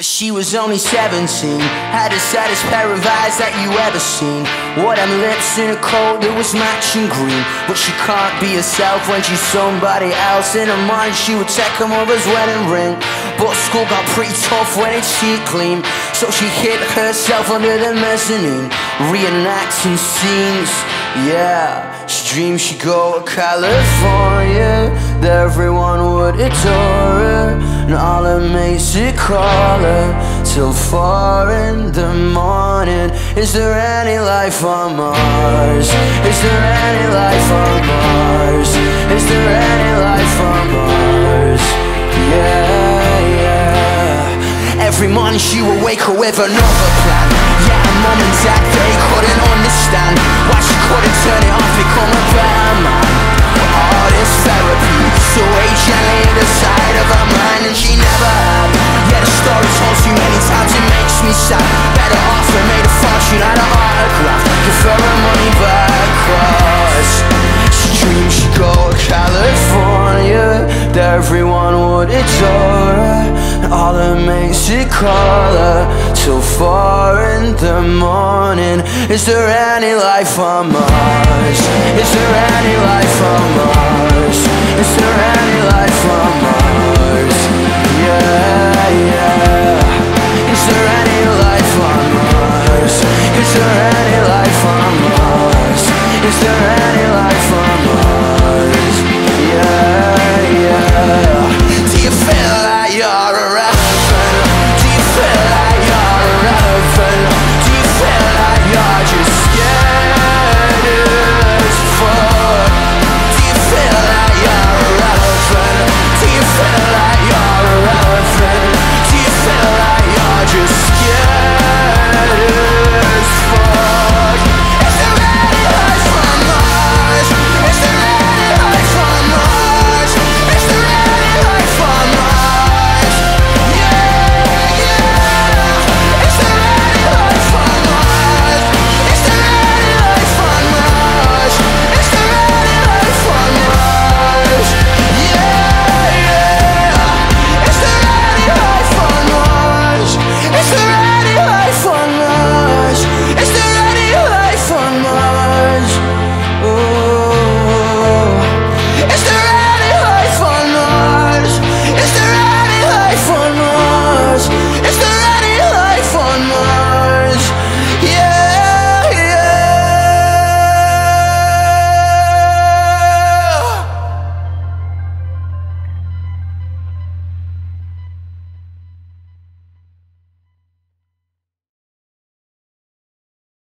She was only 17, had the saddest pair of eyes that you ever seen. Wore them lips in a coat that was matching green. But she can't be herself when she's somebody else. In her mind she would take her mother's wedding ring, but school got pretty tough when it she'd gleam. So she hid herself under the mezzanine, reenacting scenes, yeah. She dreamed she'd go to California, that everyone would adore her, and all her mates would call her till 4 in the morning. Is there any life on Mars? Is there any life on Mars? Is there any life on Mars? Yeah, yeah. Every morning she would wake up with another plan. Yeah, her mom and dad, they couldn't understand why she couldn't turn it off, become a better man. All this therapy, so agently the side of her mind, and she never had. Yeah, the story told too many times, it makes me sad. Better off, I made a fortune out of autograph, give her her money back, 'cause she dreamed she'd go to California, that everyone would adore her, and all her mates would call her till 4 in the morning. Is there any life on Mars? Is there any life on Mars? Is there any life on Mars? Yeah.